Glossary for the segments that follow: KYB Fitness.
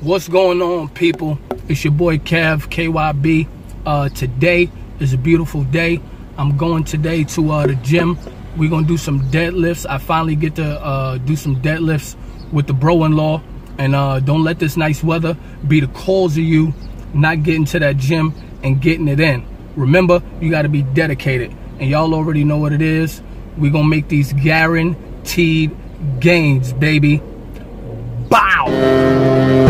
What's going on, people? It's your boy Kev, KYB. Today is a beautiful day. I'm going today to the gym. We're gonna do some deadlifts. I finally get to do some deadlifts with the bro-in-law, and don't let this nice weather be the cause of you not getting to that gym and getting it in. Remember, you got to be dedicated, and y'all already know what it is. We're gonna make these guaranteed gains, baby. Bow!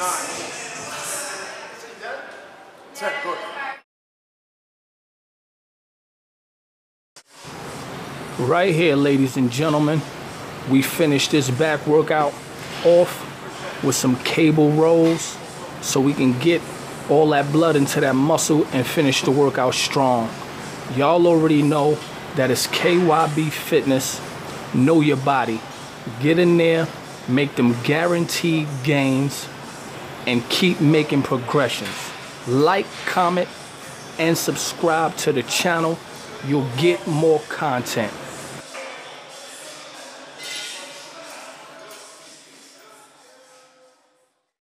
9, 10, good. Right here, ladies and gentlemen, we finished this back workout off with some cable rolls so we can get all that blood into that muscle and finish the workout strong. Y'all already know that it's KYB Fitness. Know your body. Get in there, make them guaranteed gains, and keep making progressions. Like, comment, and subscribe to the channel. You'll get more content.